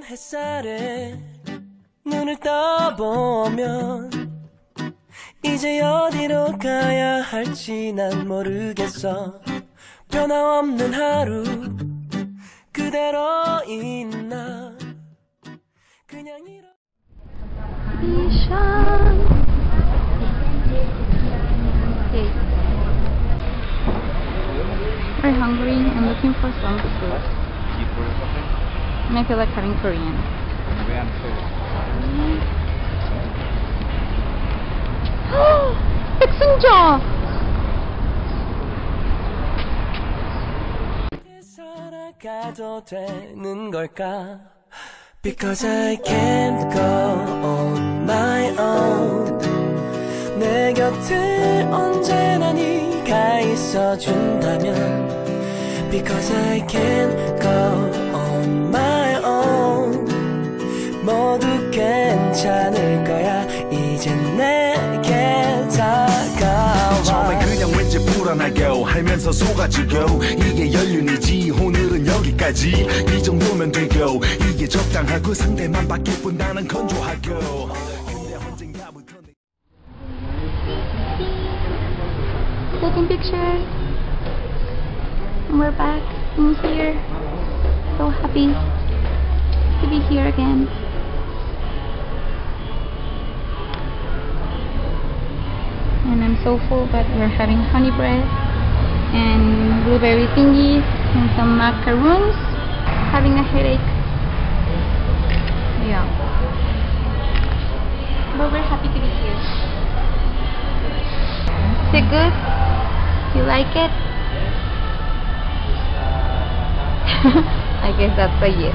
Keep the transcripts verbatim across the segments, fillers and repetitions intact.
파란 햇살에 눈을 떠보면 이제 어디로 가야 할지 난 모르겠어. 변함없는 하루 그대로인 나 그냥 이러 미샤 hungry. I'm looking for some food. Cheap food or something? And I feel like having Korean. Korean food. Oh, it's in jaw. Because I can't go on my own. 내 곁에 언제나 네가 있어준다면. Because I can't go on my own. 모두 괜찮을 거야. 이젠 내게 다가와. 처음엔 그냥 왠지 불안하고 하면서 속아지고 이게 연륜이지 오늘은 여기까지 이 정도면 되고 이게 적당하고 상대만 바뀔 뿐 나는 건조하고 근데 언젠가 불편해. Taking pictures. We're back in here. So happy to be here again. And I'm so full, but we're having honey bread and blueberry thingies and some macaroons. Having a headache. Yeah. But we're happy to be here. Is it good? You like it? I guess that's a yes.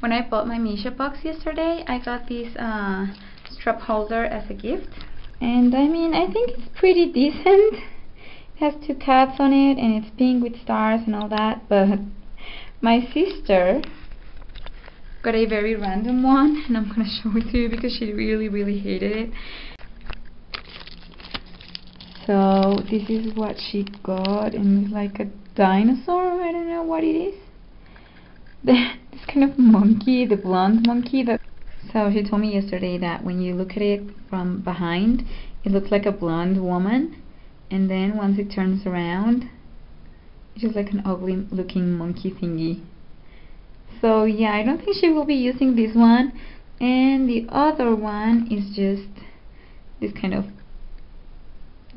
When I bought my Missha box yesterday, I got this uh, strap holder as a gift. And I mean, I think it's pretty decent. It has two cats on it and it's pink with stars and all that. But my sister got a very random one and I'm going to show it to you because she really, really hated it. So this is what she got, and it's like a dinosaur, I don't know what it is. This kind of monkey, the blonde monkey. That so she told me yesterday that when you look at it from behind, it looks like a blonde woman, and then once it turns around, it's just like an ugly looking monkey thingy. So yeah, I don't think she will be using this one, and the other one is just this kind of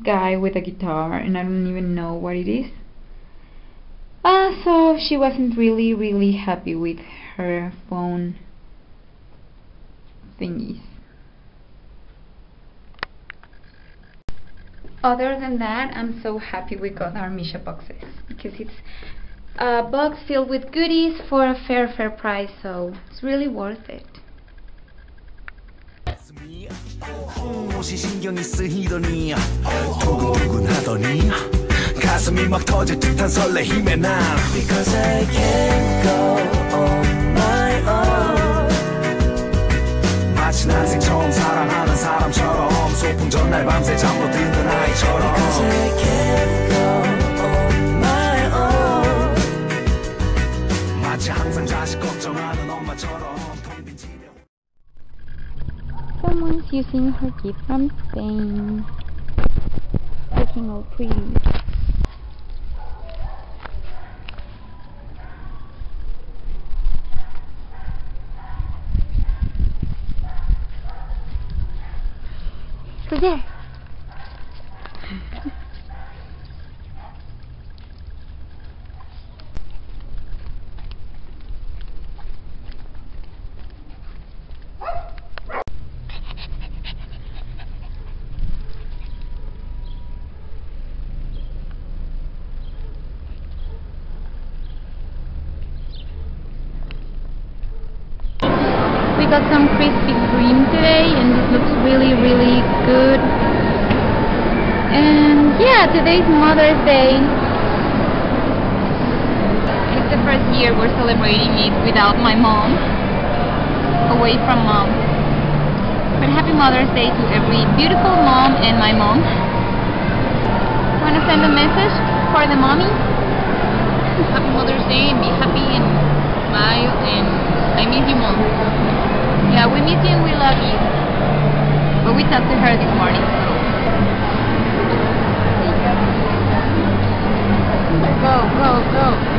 guy with a guitar, and I don't even know what it is. Uh, so she wasn't really really happy with her phone thingies. Other than that, I'm so happy we got our Missha boxes because it's a box filled with goodies for a fair fair price, so it's really worth it. 옷이 신경이 쓰이더니 두근두근하더니 가슴이 막 터질 듯한 설레임에 난 Because I can't go on my own 마치 난생 처음 사랑하는 사람처럼 소풍 전날 밤새 잠 못 드는 아이처럼 Because I can't go on my own 마치 항상 자식 걱정하는 엄마처럼 Someone's using her gift from Spain. Looking all pretty. Go there. We got some Krispy Kreme today and this looks really really good. And yeah, today's Mother's Day. It's the first year we're celebrating it without my mom, away from mom. But happy Mother's Day to every beautiful mom and my mom. Want to send a message for the mommy? Happy Mother's Day and be happy and smile, and I miss you, Mom. Yeah, we miss you and we love you. But we talked to her this morning, so. Go, go, go.